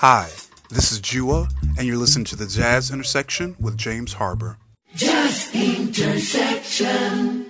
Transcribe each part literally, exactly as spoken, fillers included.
Hi, this is Jua, and you're listening to The Jazz Intersection with James Harbour. Jazz Intersection.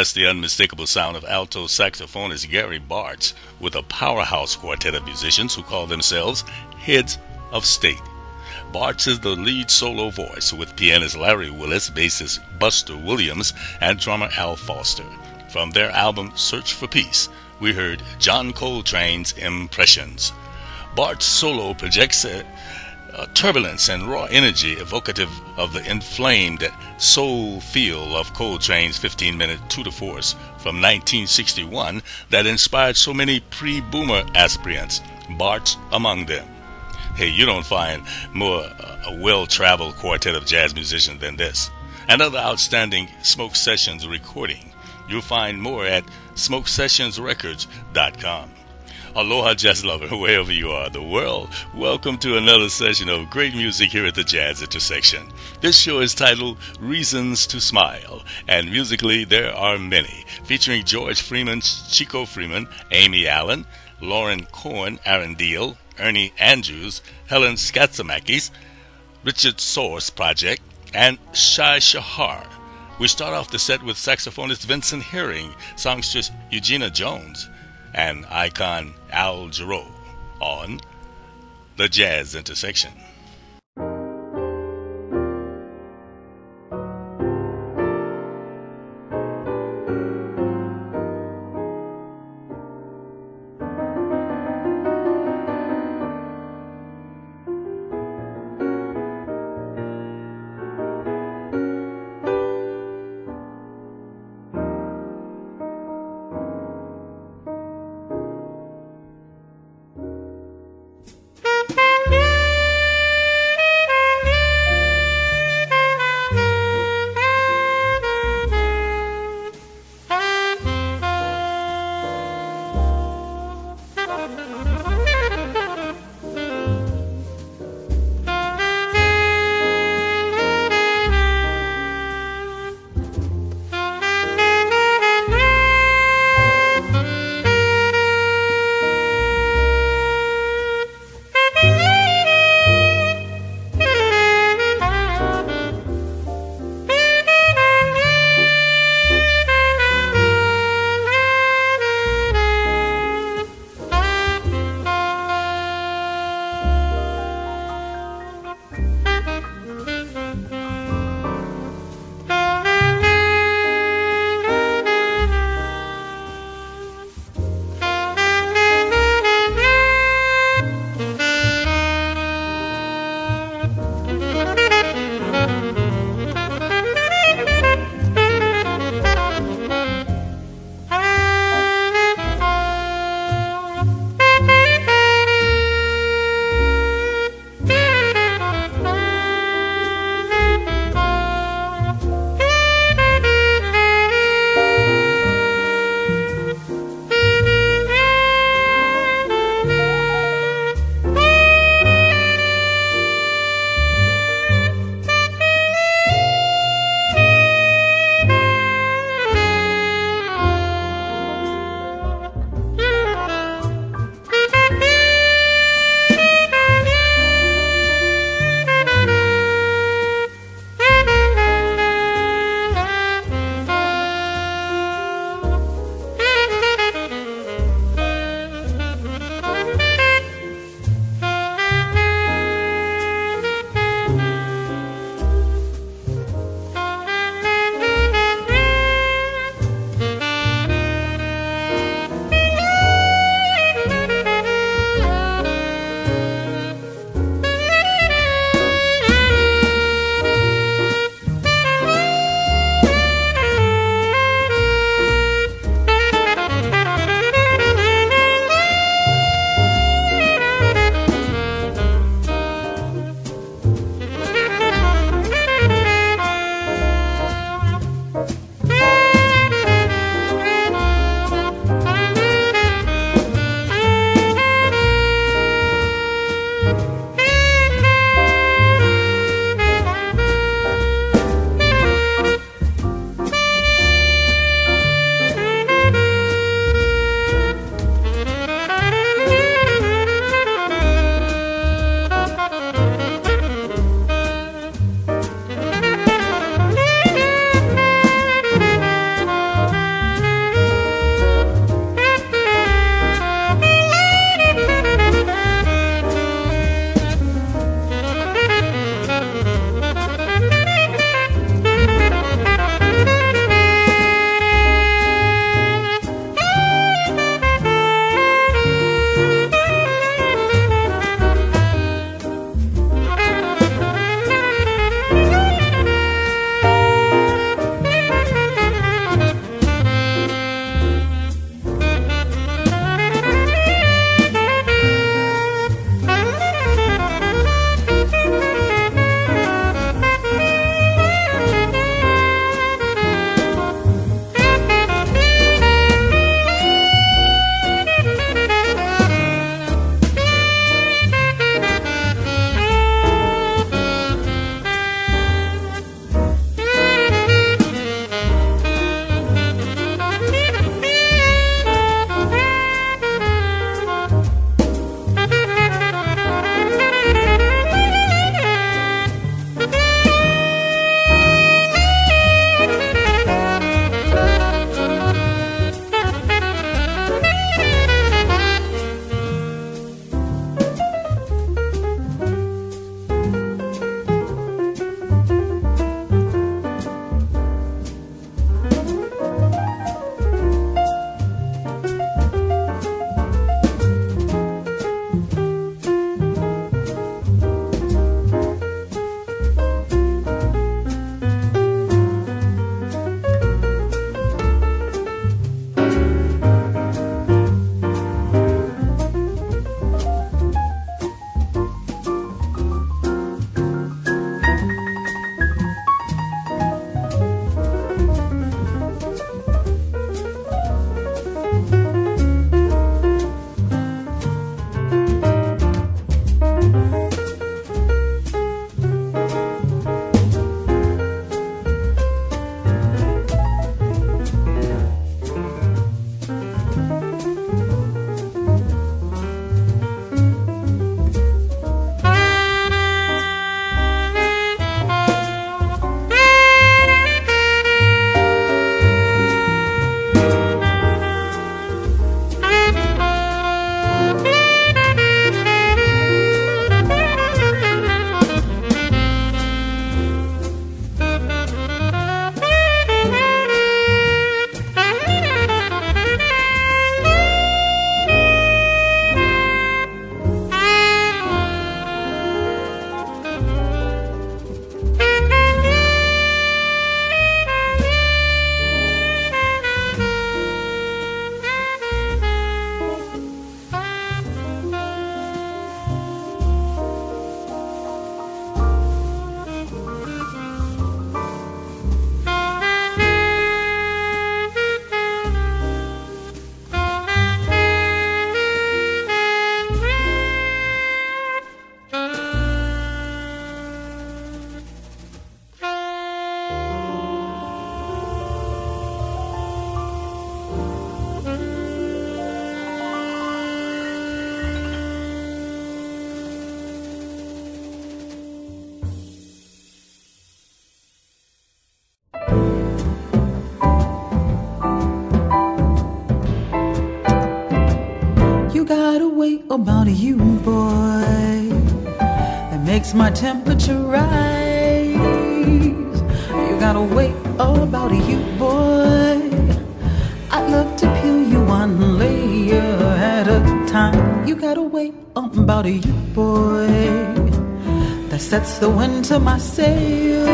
That's the unmistakable sound of alto saxophonist Gary Bartz with a powerhouse quartet of musicians who call themselves Heads of State. Bartz is the lead solo voice with pianist Larry Willis, bassist Buster Williams, and drummer Al Foster. From their album Search for Peace, we heard John Coltrane's Impressions. Bart's solo projects a, a turbulence and raw energy evocative of the inflamed soul feel of Coltrane's fifteen-minute Tour de Force from nineteen sixty-one that inspired so many pre-boomer aspirants, Bart's among them. Hey, you don't find more uh, a well-traveled quartet of jazz musicians than this. Another outstanding Smoke Sessions recording. You'll find more at smoke sessions records dot com. Aloha, jazz lover, wherever you are in the world. Welcome to another session of great music here at the Jazz Intersection. This show is titled Reasons to Smile, and musically there are many, featuring George Freeman, Chico Freeman, Amy Allen, Lorin Cohen, Aaron Diehl, Ernie Andrews, Helen Teatzimakis, Richard Sorce Project, and Shai Shahar. We start off the set with saxophonist Vincent Herring, songstress Eugenia Jones, and icon Al Jarreau on The Jazz Intersection. got a way about you, boy, that makes my temperature rise. You got a way about you, boy. I'd love to peel you one layer at a time. You got a way about you, boy, that sets the wind to my sail.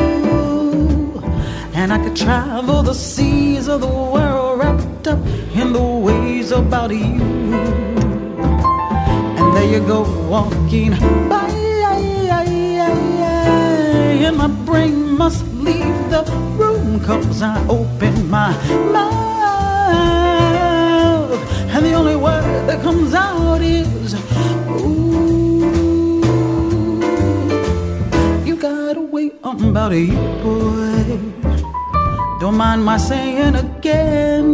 And I could travel the seas of the world wrapped up in the waves about you. And there you go walking by, and my brain must leave the room, 'cause I open my mouth and the only word that comes out is ooh. You got a way about you, boy, don't mind my saying again,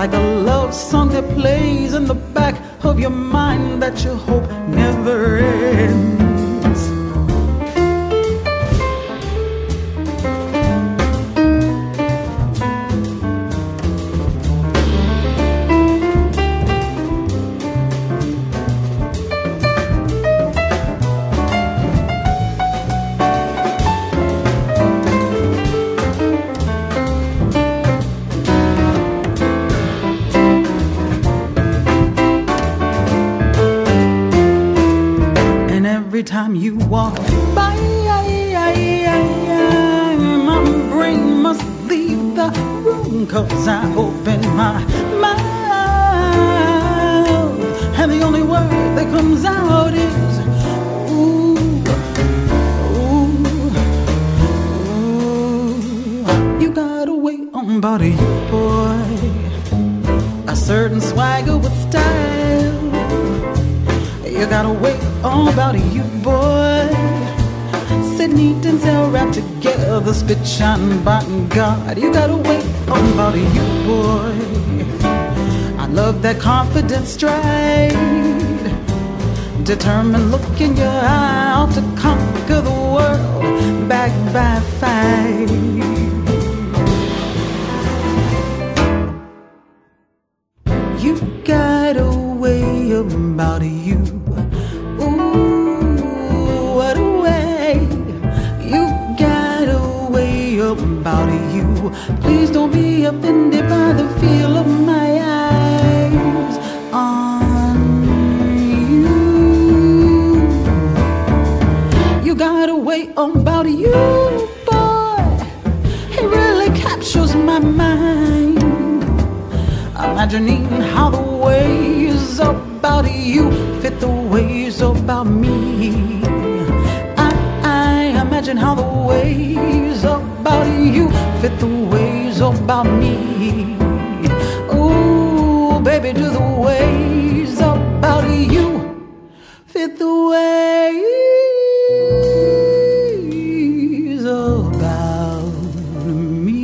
like a love song that plays in the back of your mind that you hope never ends. Time you walk by, my brain must leave the room, 'cause I open my mouth and the only word that comes out is ooh, ooh, ooh. You got a way about you, boy, a certain swagger with style. You got a way all about you, boy, sit neat and tell wrapped together, spit shine by God. You got a way all about you, boy, I love that confident stride, determined look in your eye, out to conquer the world, back by five. You got a way about you. About you, please don't be offended by the feel of my eyes on you. You got a way about you, boy, it really captures my mind, imagining how the ways about you fit the ways about me. Imagine how the ways about you fit the ways about me. Ooh, baby, do the ways about you fit the ways about me?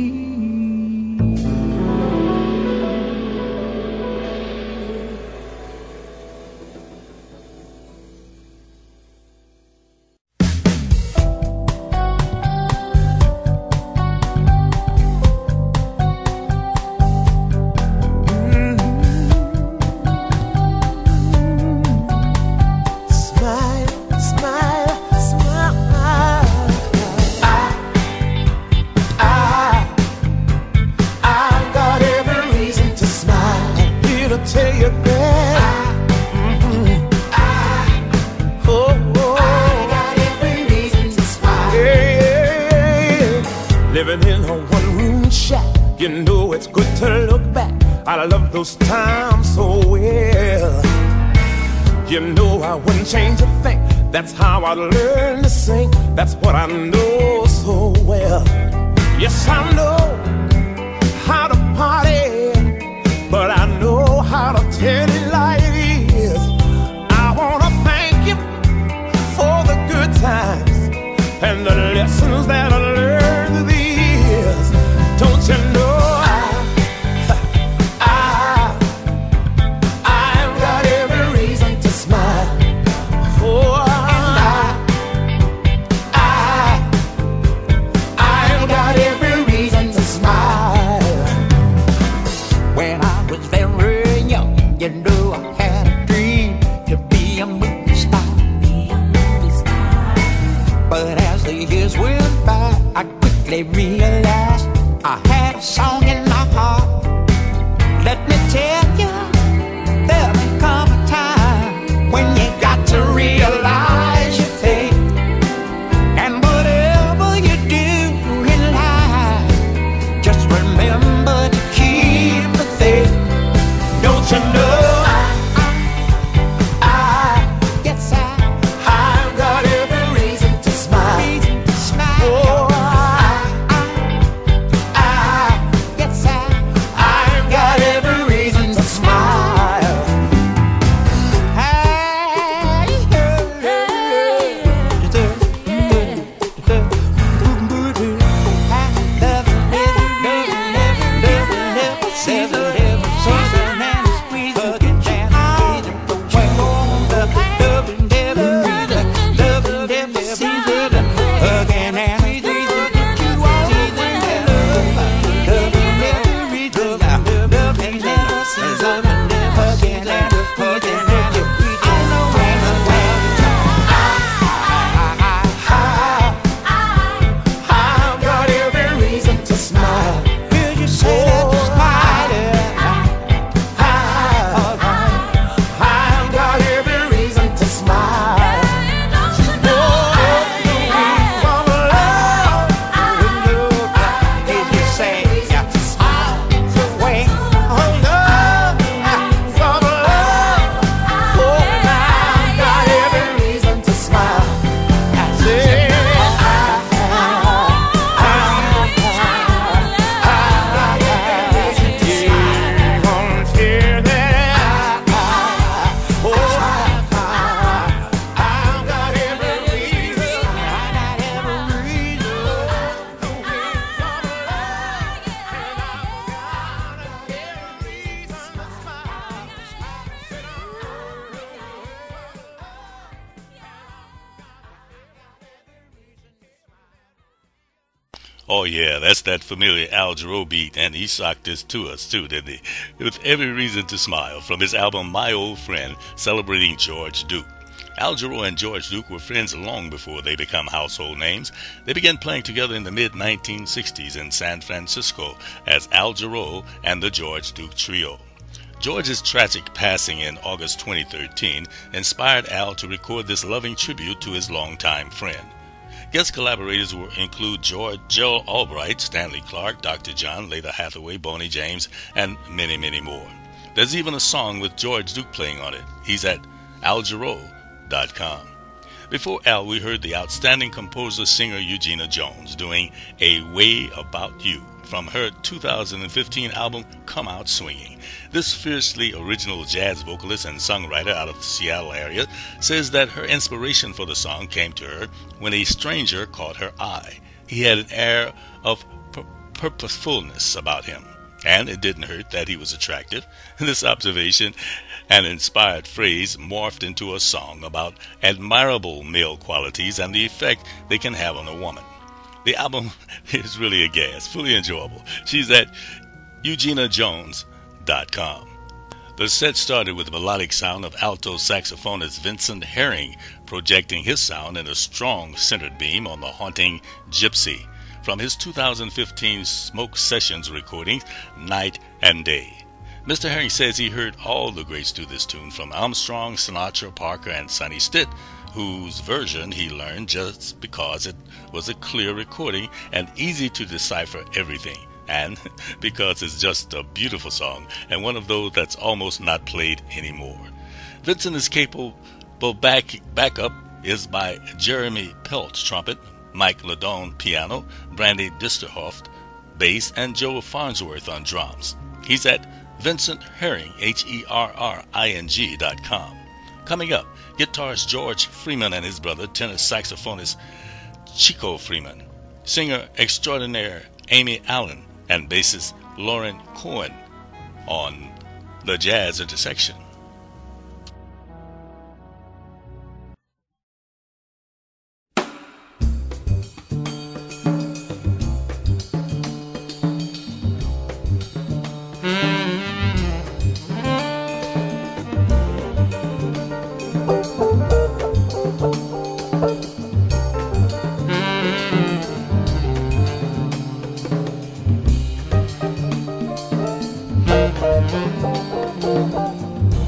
I learned to sing, that's what I know so well. Yes, I know how to party, but I know how to tell it like it is. I want to thank you for the good times and the lessons that I learned through the years. Don't you know I, I, I've got every reason to smile. Oh, I Oh yeah, that's that familiar Al Jarreau beat, and he socked this to us too, didn't he? With every reason to smile, from his album My Old Friend, celebrating George Duke. Al Jarreau and George Duke were friends long before they become household names. They began playing together in the mid nineteen sixties in San Francisco as Al Jarreau and the George Duke Trio. George's tragic passing in August twenty thirteen inspired Al to record this loving tribute to his longtime friend. Guest collaborators will include George, Joe Albright, Stanley Clark, Doctor John, Leda Hathaway, Boney James, and many, many more. There's even a song with George Duke playing on it. He's at al gero dot com. Before Al, we heard the outstanding composer-singer Eugenia Jones doing A Way About You from her two thousand fifteen album Come Out Swinging. This fiercely original jazz vocalist and songwriter out of the Seattle area says that her inspiration for the song came to her when a stranger caught her eye. He had an air of pur- purposefulness about him, and it didn't hurt that he was attractive. This observation, an inspired phrase, morphed into a song about admirable male qualities and the effect they can have on a woman. The album is really a gas, fully enjoyable. She's at eugenia jones dot com. The set started with the melodic sound of alto saxophonist Vincent Herring projecting his sound in a strong centered beam on the haunting Gypsy from his two thousand fifteen Smoke Sessions recording, Night and Day. Mister Herring says he heard all the greats do this tune, from Armstrong, Sinatra, Parker, and Sonny Stitt, whose version he learned just because it was a clear recording and easy to decipher everything, and because it's just a beautiful song and one of those that's almost not played anymore. Vincent is capable back backup is by Jeremy Pelt, trumpet, Mike Ladone, piano, Brandy Disterhoff, bass, and Joe Farnsworth on drums. He's at Vincent Herring, H E R R I N G dot com. Coming up, guitarist George Freeman and his brother, tenor saxophonist Chico Freeman, singer extraordinaire Amy Allen, and bassist Lorin Cohen on The Jazz Intersection. Thank you.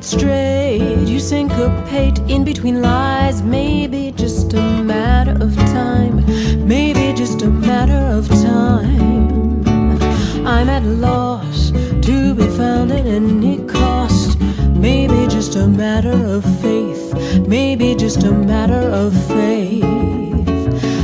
Straight, you syncopate in between lies. Maybe just a matter of time. Maybe just a matter of time. I'm at a loss to be found at any cost. Maybe just a matter of faith. Maybe just a matter of faith.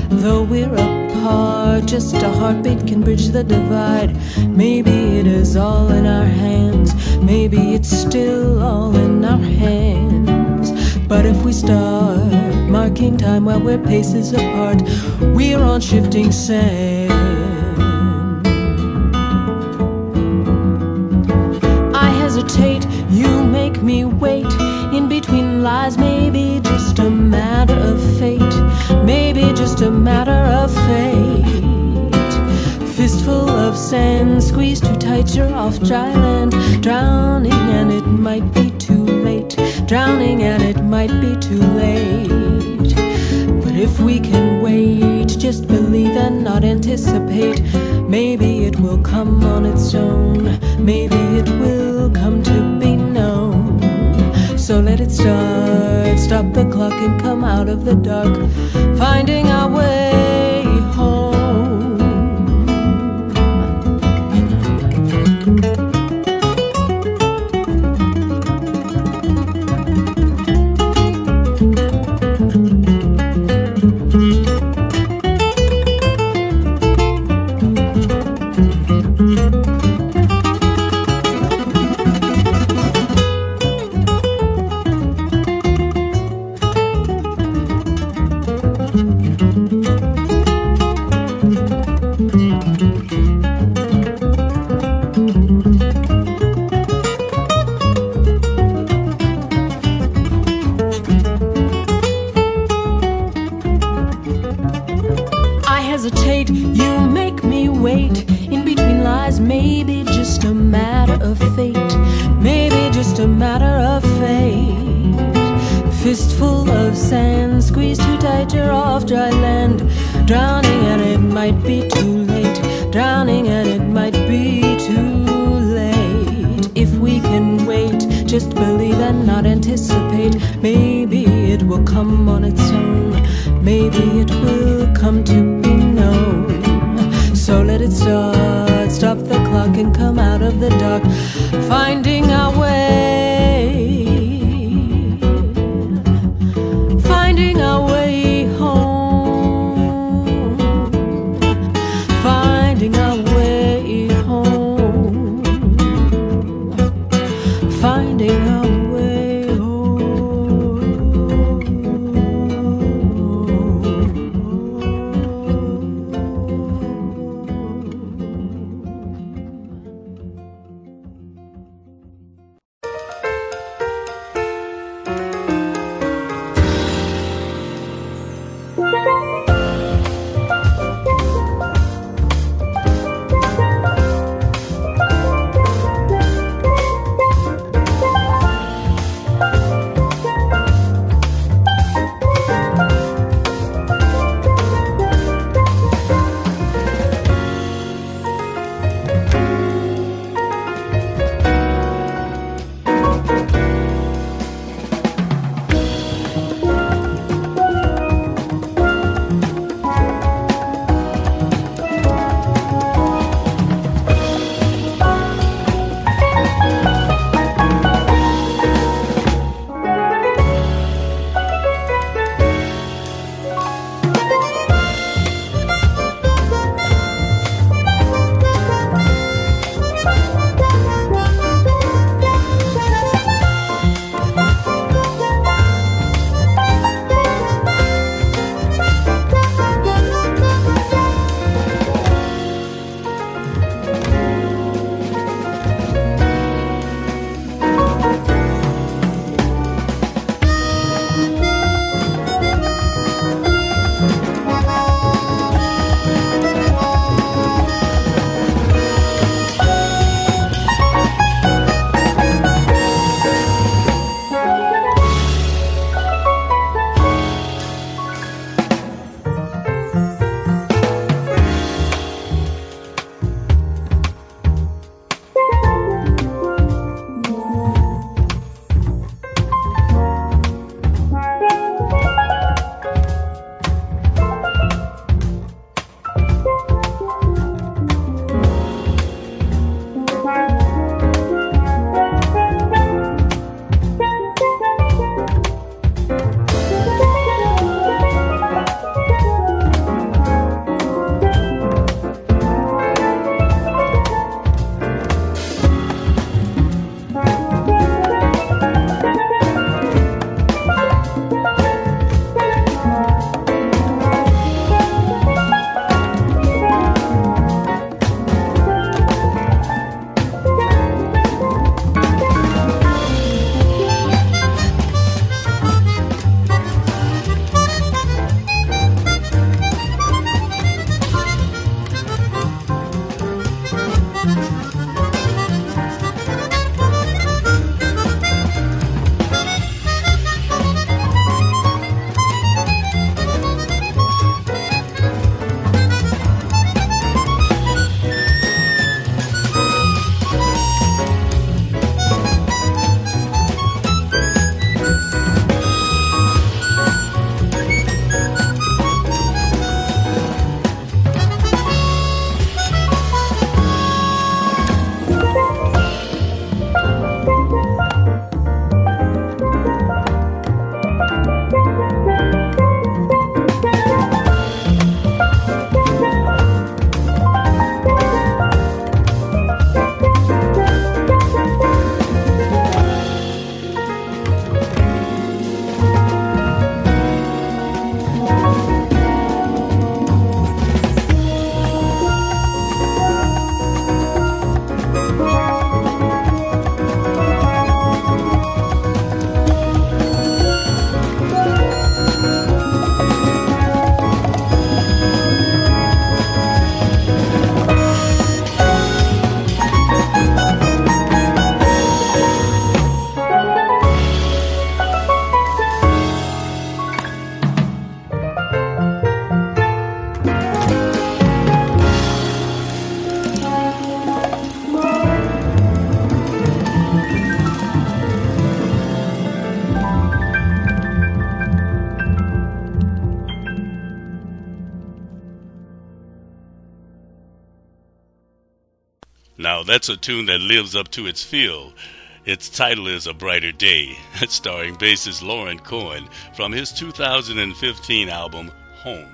Though we're apart, just a heartbeat can bridge the divide. Maybe it is all in our hands. Maybe it's still all in our hands. But if we start marking time while we're paces apart, we're on shifting sand. I hesitate, you make me wait. In between lies, maybe just a matter of fate. Maybe just a matter of fate. Fistful of sand, squeezed too tight, you're off dry land. Drowning and it might be too late. Drowning and it might be too late. But if we can wait, just believe and not anticipate. Maybe it will come on its own. Maybe it will come to be known. So let it start, stop the clock and come out of the dark. Finding our way home. Now that's a tune that lives up to its feel. Its title is A Brighter Day, starring bassist Lorin Cohen from his two thousand fifteen album, Home.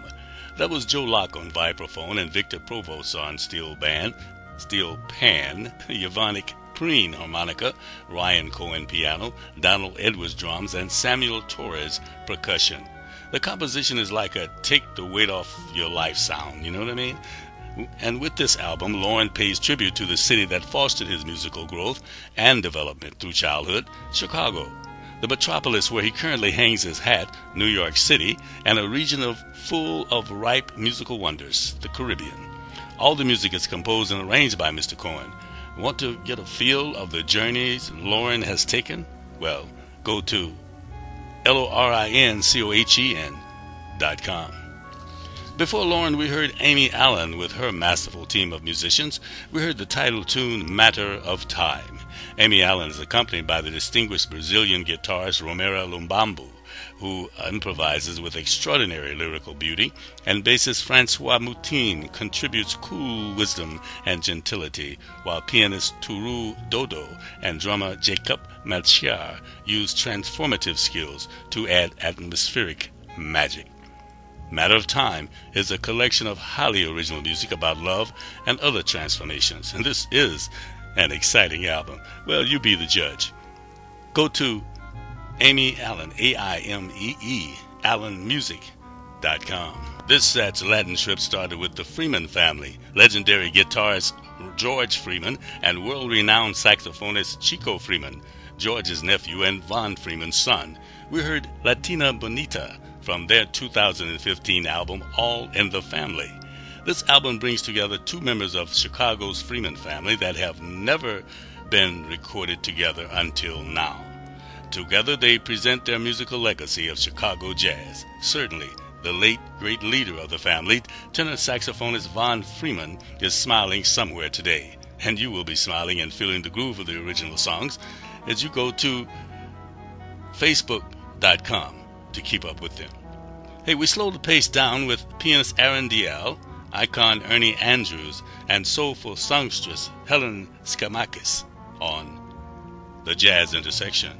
That was Joe Locke on vibraphone and Victor Provost on steel band, steel pan, Yvonnik Preen harmonica, Ryan Cohen piano, Donald Edwards drums, and Samuel Torres percussion. The composition is like a take the weight off your life sound, you know what I mean? And with this album, Lorin pays tribute to the city that fostered his musical growth and development through childhood, Chicago, the metropolis where he currently hangs his hat, New York City, and a region of full of ripe musical wonders, the Caribbean. All the music is composed and arranged by Mister Cohen. Want to get a feel of the journeys Lorin has taken? Well, go to L O R I N C O H E N dot com. Before Lorin, we heard Amy Allen with her masterful team of musicians. We heard the title tune, Matter of Time. Amy Allen is accompanied by the distinguished Brazilian guitarist Romero Lumbambo, who improvises with extraordinary lyrical beauty, and bassist Francois Moutin contributes cool wisdom and gentility, while pianist Turu Dodo and drummer Jacob Melchior use transformative skills to add atmospheric magic. Matter of Time is a collection of highly original music about love and other transformations, and this is an exciting album. Well, you be the judge. Go to Amy Allen, A I M E E, allen music dot com. This set's Latin trip started with the Freeman family, legendary guitarist George Freeman and world-renowned saxophonist Chico Freeman, George's nephew and Von Freeman's son. We heard Latina Bonita from their two thousand fifteen album, All in the Family. This album brings together two members of Chicago's Freeman family that have never been recorded together until now. Together they present their musical legacy of Chicago jazz. Certainly, the late great leader of the family, tenor saxophonist Von Freeman, is smiling somewhere today. And you will be smiling and feeling the groove of the original songs as you go to facebook dot com. to keep up with them. Hey, we slowed the pace down with pianist Aaron Diehl, icon Ernie Andrews, and soulful songstress Helen Teatzimakis on The Jazz Intersection.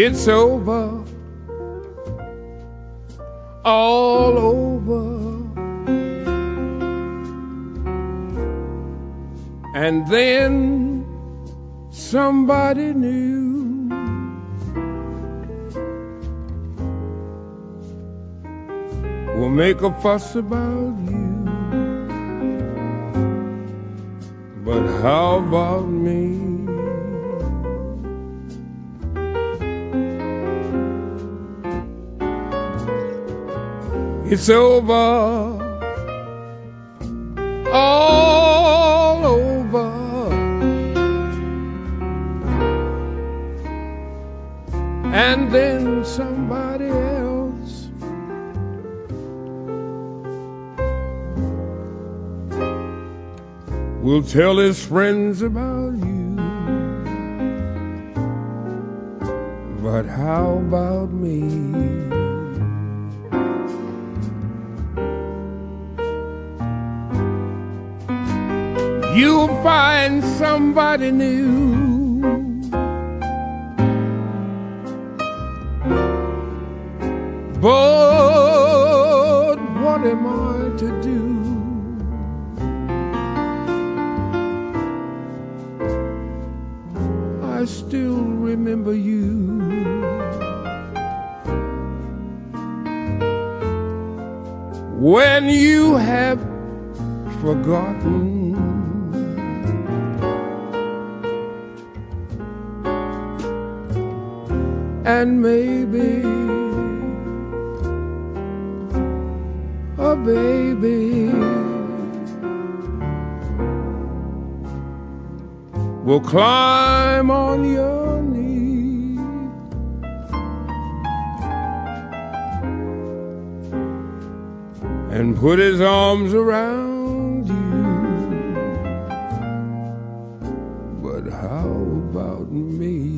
It's over, all over, and then somebody new. Will make a fuss about you, but how about me? It's over, all over, and then somebody else will tell his friends about you, but how about me? You'll find somebody new. But what am I to do? I still remember you. When you have forgotten, and maybe a baby will climb on your knee and put his arms around you, but how about me?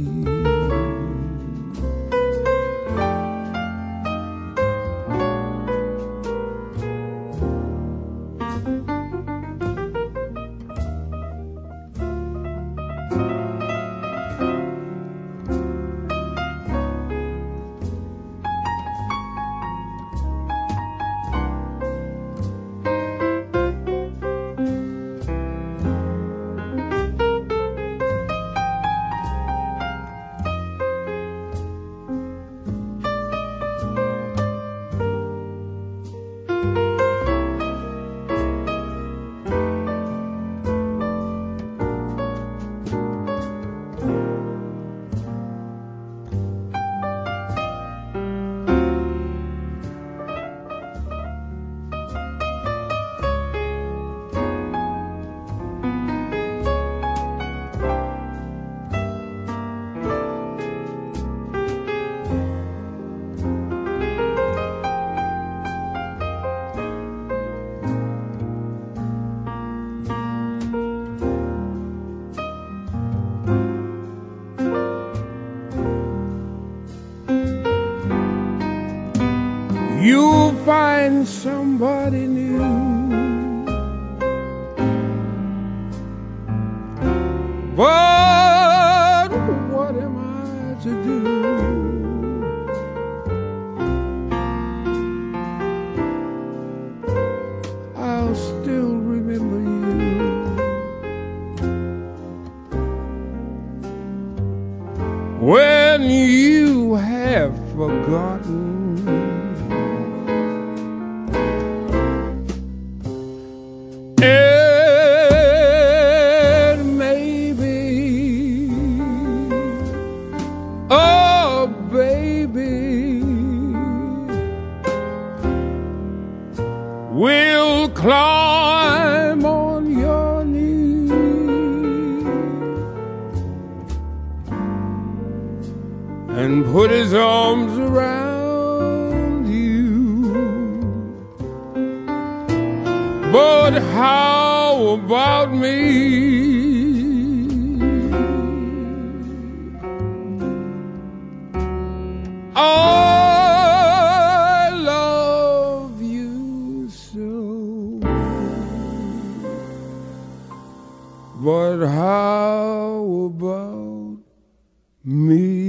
Somebody new, but what am I to do? I'll still remember you when you have forgotten, we will climb on your knee and put his arms around you. But how about me? I love you so, but how about me?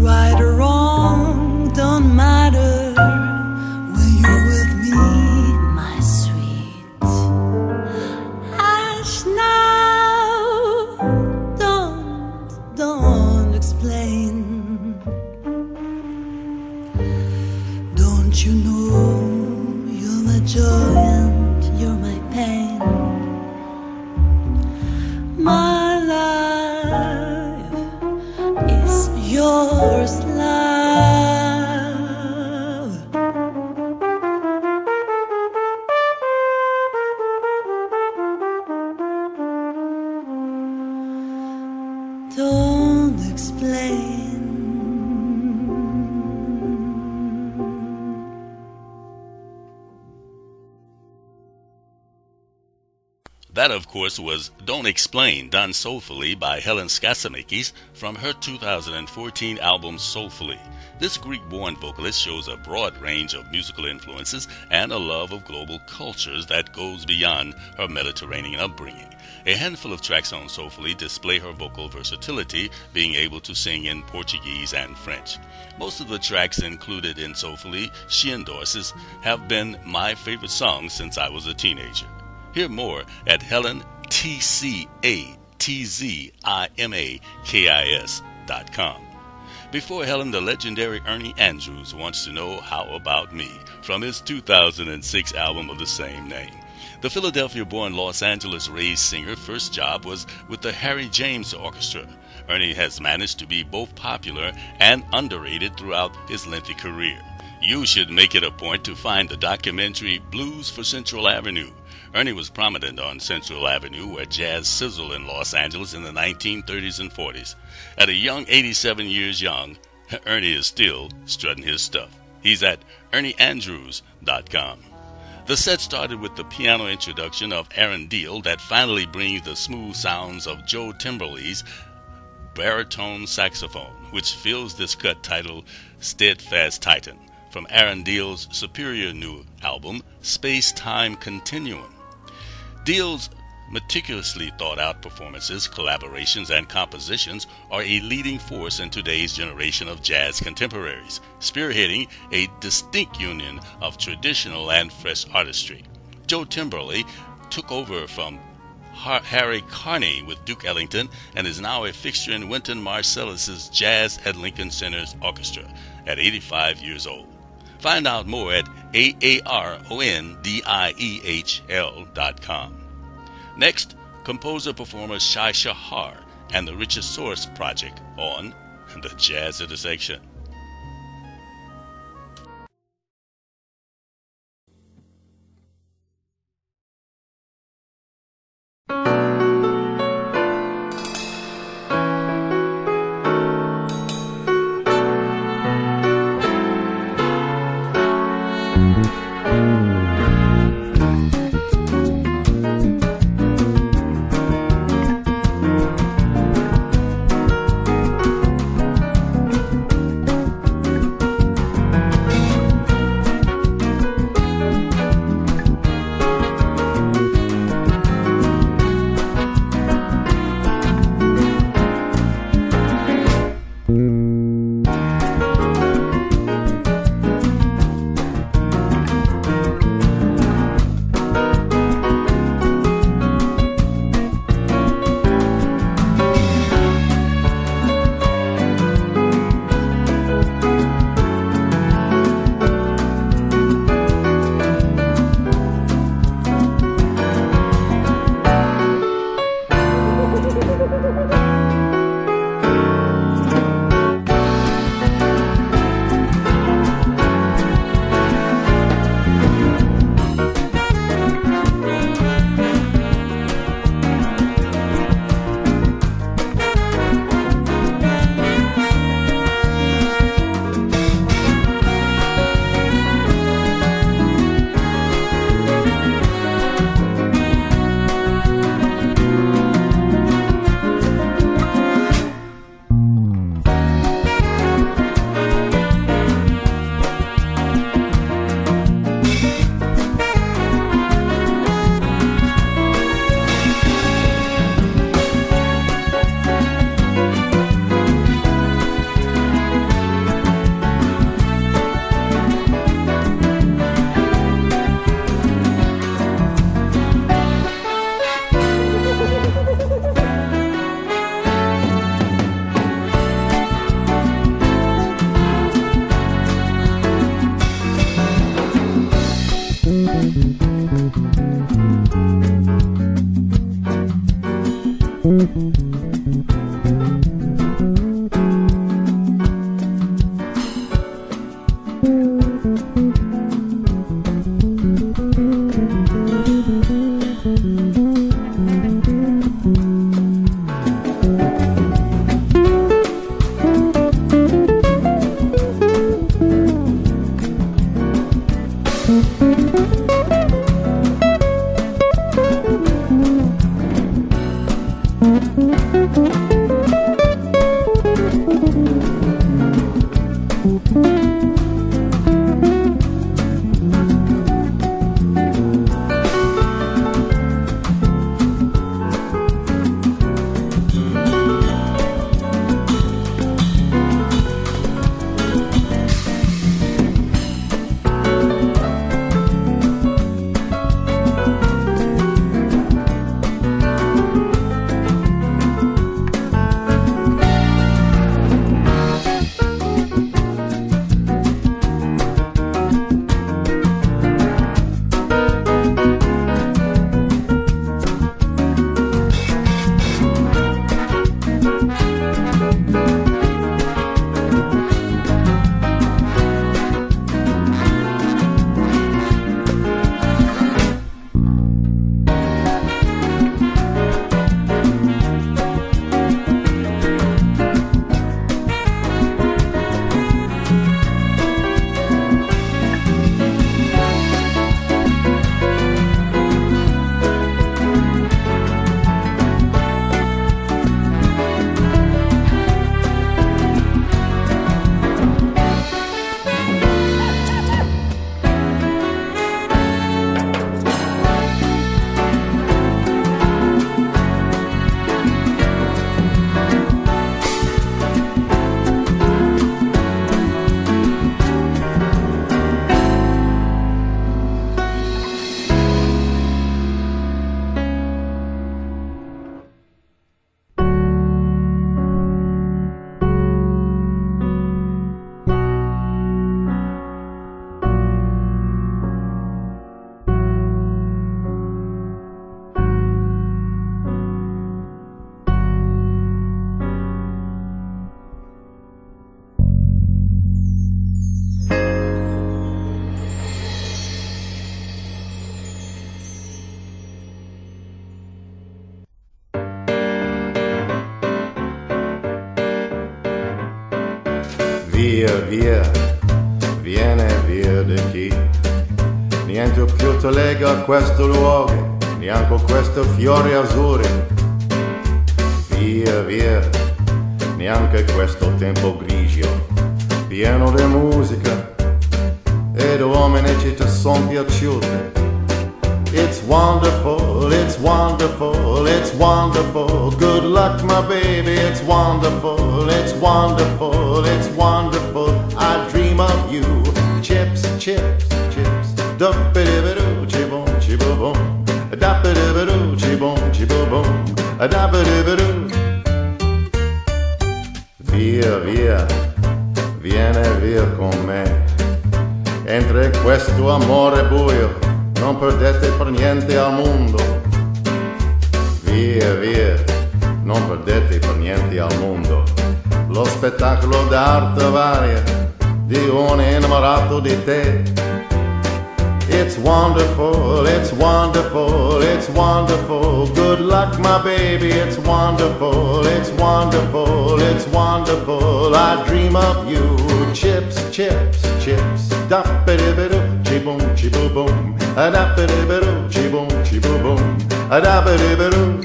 Right or wrong, don't matter when you're with joy and you're my pain. My life is yours, love. Don't explain. That, of course, was Don't Explain, done soulfully by Helen Teatzimakis from her two thousand fourteen album Soulfully. This Greek-born vocalist shows a broad range of musical influences and a love of global cultures that goes beyond her Mediterranean upbringing. A handful of tracks on Soulfully display her vocal versatility, being able to sing in Portuguese and French. Most of the tracks included in Soulfully she endorses have been my favorite songs since I was a teenager. Hear more at Helen T C A T Z I M A K I S dot com. Before Helen, the legendary Ernie Andrews wants to know how about me from his two thousand six album of the same name. The Philadelphia-born Los Angeles-raised singer's first job was with the Harry James Orchestra. Ernie has managed to be both popular and underrated throughout his lengthy career. You should make it a point to find the documentary Blues for Central Avenue. Ernie was prominent on Central Avenue, where jazz sizzled in Los Angeles in the nineteen thirties and forties. At a young eighty-seven years young, Ernie is still strutting his stuff. He's at ernie andrews dot com. The set started with the piano introduction of Aaron Diehl that finally brings the smooth sounds of Joe Timberley's baritone saxophone, which fills this cut titled Steadfast Titan from Aaron Diehl's superior new album, Space-Time Continuum. Diehl's meticulously thought-out performances, collaborations, and compositions are a leading force in today's generation of jazz contemporaries, spearheading a distinct union of traditional and fresh artistry. Joe Timberley took over from Harry Carney with Duke Ellington and is now a fixture in Wynton Marsalis' Jazz at Lincoln Center's Orchestra at eighty-five years old. Find out more at A A R O N D I E H L dot com. Next, composer-performer Shai Shahar and the Richard Sorce Project on The Jazz Intersection. Via, via, viene via di chi? Niente più ti lega a questo luogo, neanche questo fiore azzurro. Via, via, neanche questo tempo grigio, pieno di musica, ed uomini che ti son piaciute. It's wonderful, it's wonderful, it's wonderful. Good luck, my baby, it's wonderful, it's wonderful, it's wonderful. I dream of you. Chips, chips, chips. Da-ba-da-ba-doo, chibom, chiboom. Da-ba-da-ba-doo, chibom, chiboom. Da-ba-da-ba-doo. Via, via, vieni via con me. Entre questo amore buio, non perdete per niente al mondo. Via, via, non perdete per niente al mondo lo spettacolo d'arte varia di un innamorato di te. It's wonderful, it's wonderful, it's wonderful. Good luck, my baby, it's wonderful, it's wonderful, it's wonderful. I dream of you. Chips, chips, chips. Da-ba-da-ba-doo. Chibum, chibum, adapadibiru, chibum, chibum, adapadibiru.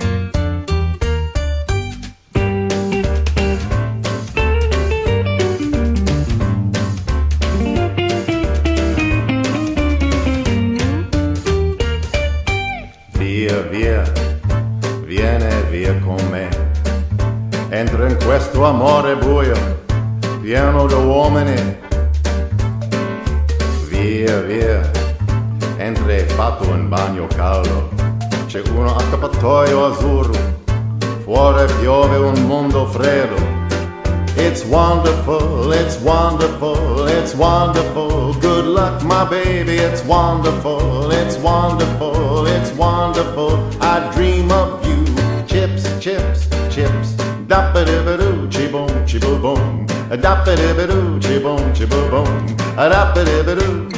Via, via, viene via con me. Entra in questo amore buio, pieno di uomini. Via, via, entra e fatto un bagno caldo, c'è uno accappatoio azzurro, fuori piove un mondo freddo. It's wonderful, it's wonderful, it's wonderful. Good luck, my baby, it's wonderful, it's wonderful. wonderful, I dream of you. Chips, chips, chips, da-ba-da-ba-doo, chi-boom, chi-boom, da-ba-da-ba-doo, chi-boom, chi-boom, da-ba-da-ba-doo.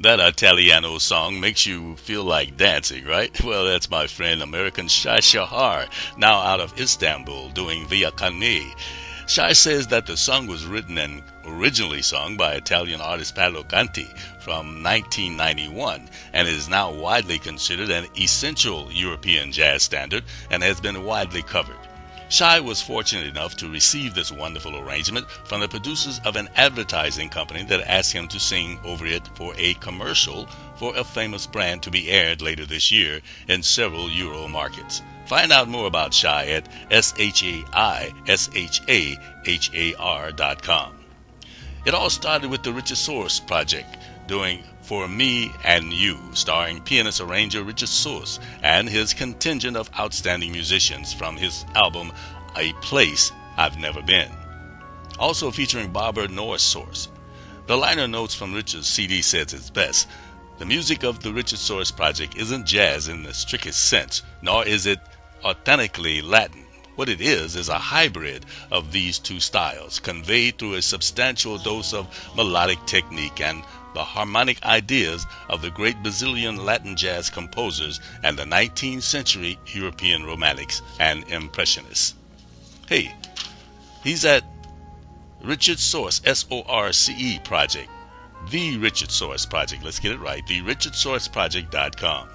That Italiano song makes you feel like dancing, right? Well, that's my friend American Shai Shahar, now out of Istanbul, doing Via Cani. Shai says that the song was written and originally sung by Italian artist Paolo Conti from nineteen ninety-one and is now widely considered an essential European jazz standard and has been widely covered. Shai was fortunate enough to receive this wonderful arrangement from the producers of an advertising company that asked him to sing over it for a commercial for a famous brand to be aired later this year in several Euro markets. Find out more about Shai at S H A I S H A H A R dot com. It all started with the Richard Sorce project, doing For Me and You, starring pianist-arranger Richard Sorce and his contingent of outstanding musicians from his album A Place I've Never Been, also featuring Barbara Norris Sorce. The liner notes from Richard's C D says it's best. The music of the Richard Sorce project isn't jazz in the strictest sense, nor is it authentically Latin. What it is is a hybrid of these two styles, conveyed through a substantial dose of melodic technique and the harmonic ideas of the great Brazilian Latin jazz composers and the nineteenth century European romantics and impressionists. Hey, he's at Richard Sorce, S O R C E Project, The Richard Sorce Project. Let's get it right, the richard sorce project dot com.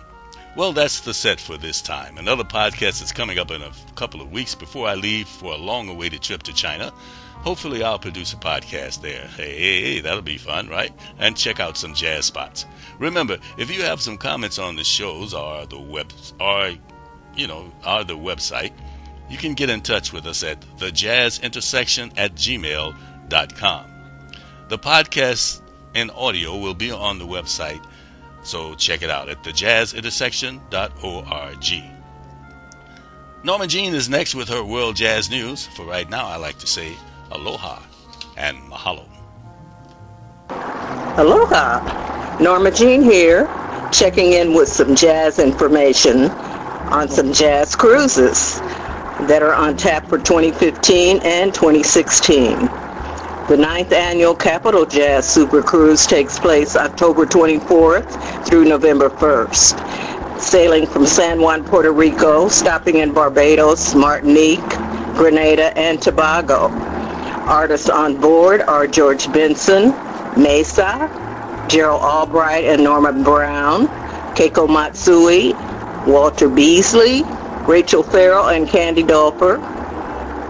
Well, that's the set for this time. Another podcast is coming up in a couple of weeks before I leave for a long-awaited trip to China. Hopefully I'll produce a podcast there. Hey, hey, hey, that'll be fun, right? And check out some jazz spots. Remember, if you have some comments on the shows or the web, or, you know, or the website, you can get in touch with us at the jazz intersection at gmail dot com. The podcast in audio will be on the website, so check it out at the jazz intersection dot org. Norma Jean is next with her World Jazz News. For right now, I like to say aloha and mahalo. Aloha. Norma Jean here, checking in with some jazz information on some jazz cruises that are on tap for twenty fifteen and twenty sixteen. The ninth Annual Capital Jazz Super Cruise takes place October twenty-fourth through November first. Sailing from San Juan, Puerto Rico, stopping in Barbados, Martinique, Grenada, and Tobago. Artists on board are George Benson, Mesa, Gerald Albright and Norma Brown, Keiko Matsui, Walter Beasley, Rachel Farrell and Candy Dulfer,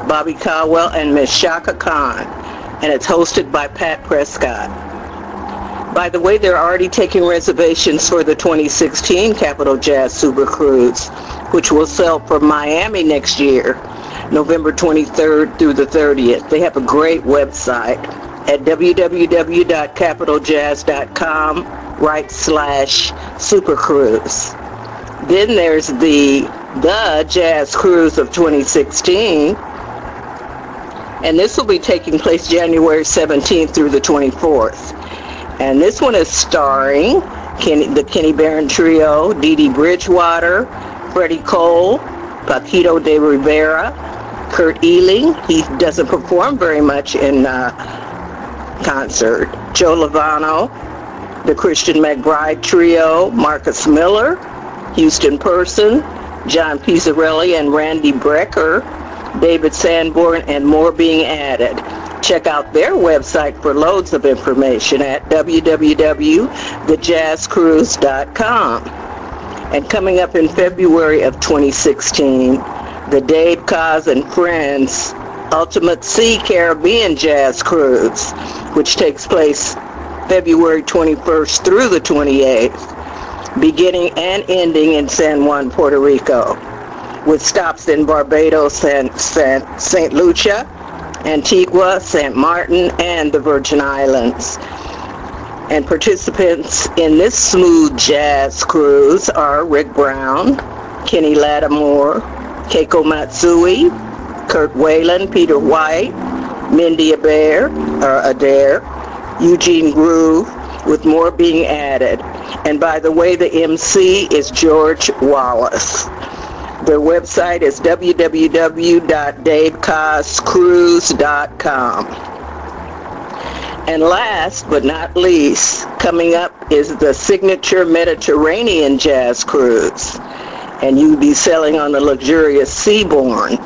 Bobby Caldwell and Miss Shaka Khan, and it's hosted by Pat Prescott. By the way, they're already taking reservations for the twenty sixteen Capital Jazz Super Cruise, which will sail for Miami next year, November twenty-third through the thirtieth. They have a great website at w w w dot capital jazz dot com right slash supercruise. Then there's the the Jazz Cruise of twenty sixteen, and this will be taking place January seventeenth through the twenty-fourth. And this one is starring Kenny, the Kenny Barron Trio, Dee Dee Bridgewater, Freddie Cole, Paquito de Rivera, Kurt Ehling, he doesn't perform very much in uh, concert, Joe Lovano, the Christian McBride Trio, Marcus Miller, Houston Person, John Pizzarelli and Randy Brecker, David Sanborn, and more being added. Check out their website for loads of information at w w w dot the jazz cruise dot com. And coming up in February of twenty sixteen, the Dave Koz and Friends Ultimate Sea Caribbean Jazz Cruise, which takes place February twenty-first through the twenty-eighth, beginning and ending in San Juan, Puerto Rico, with stops in Barbados and Saint Lucia, Antigua, Saint Martin, and the Virgin Islands. And participants in this smooth jazz cruise are Rick Brown, Kenny Lattimore, Keiko Matsui, Kurt Whalen, Peter White, Mindy Adair, or Adair, Eugene Groove, with more being added. And by the way, the M C is George Wallace. Their website is w w w dot dave cos cruise dot com. And last but not least, coming up is the signature Mediterranean Jazz Cruise. And you'll be sailing on the luxurious Seabourn.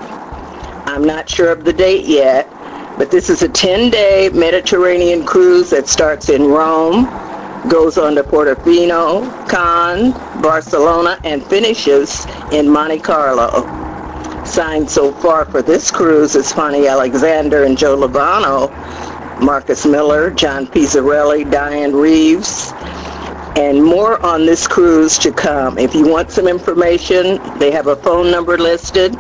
I'm not sure of the date yet, but this is a ten-day Mediterranean cruise that starts in Rome, goes on to Portofino, Cannes, Barcelona, and finishes in Monte Carlo. Signed so far for this cruise is Fonnie Alexander and Joe Lovano, Marcus Miller, John Pizzarelli, Diane Reeves, and more on this cruise to come. If you want some information, they have a phone number listed,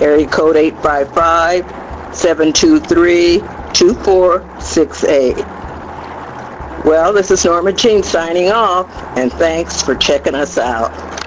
area code eight five five, seven two three, two four six eight. Well, this is Norma Jean signing off, and thanks for checking us out.